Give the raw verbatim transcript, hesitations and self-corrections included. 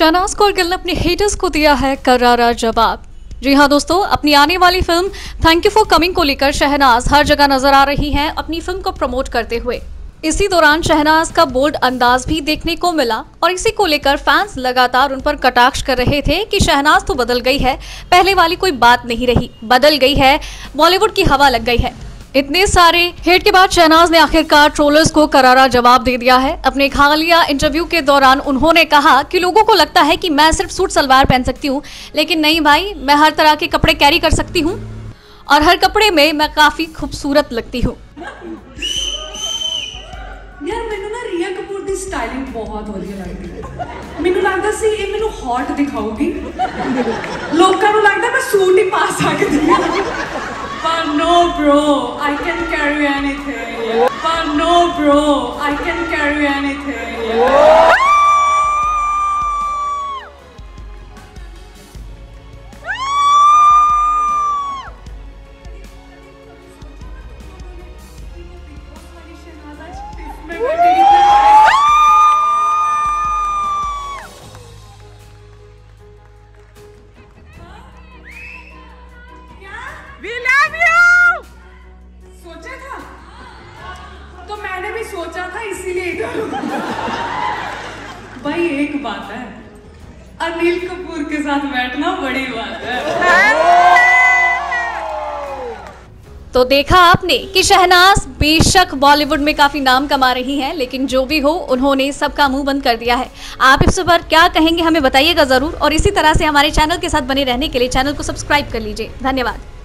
शहनाज और गिल ने अपने हेटर्स को दिया है करारा जवाब। जी हाँ दोस्तों, अपनी आने वाली film thank you for coming को लेकर शहनाज हर जगह नजर आ रही हैं अपनी फिल्म को प्रमोट करते हुए। इसी दौरान शहनाज का बोल्ड अंदाज भी देखने को मिला और इसी को लेकर फैंस लगातार उन पर कटाक्ष कर रहे थे कि शहनाज तो बदल गई है, पहले वाली कोई बात नहीं रही, बदल गई है, बॉलीवुड की हवा लग गई है। इतने सारे हेट के बाद शहनाज ने आखिरकार ट्रोलर्स को करारा जवाब दे दिया है। अपने एक हालिया इंटरव्यू के दौरान उन्होंने कहा कि लोगों को लगता है कि मैं सिर्फ सूट सलवार पहन सकती हूँ, लेकिन नहीं भाई, मैं हर तरह के कपड़े कैरी कर सकती हूँ और हर कपड़े में मैं काफी खूबसूरत लगती हूँ। यार मैंने ना रिया कपूर की स्टाइलिंग बहुत वधिया लगती है। मैंने लगता सी ये मैंने हॉट दिखाऊगी, लोगों को लगता मैं सूट ही पा सकती हूं। पर no bro, I can carry anything. पर no bro, I can carry anything. We love you! सोचा था तो मैंने भी सोचा था, इसीलिए भाई एक बात है, अनिल कपूर के साथ बैठना बड़ी बात है। तो देखा आपने कि शहनाज बेशक बॉलीवुड में काफी नाम कमा रही हैं, लेकिन जो भी हो उन्होंने सबका मुंह बंद कर दिया है। आप इस पर क्या कहेंगे हमें बताइएगा जरूर, और इसी तरह से हमारे चैनल के साथ बने रहने के लिए चैनल को सब्सक्राइब कर लीजिए। धन्यवाद।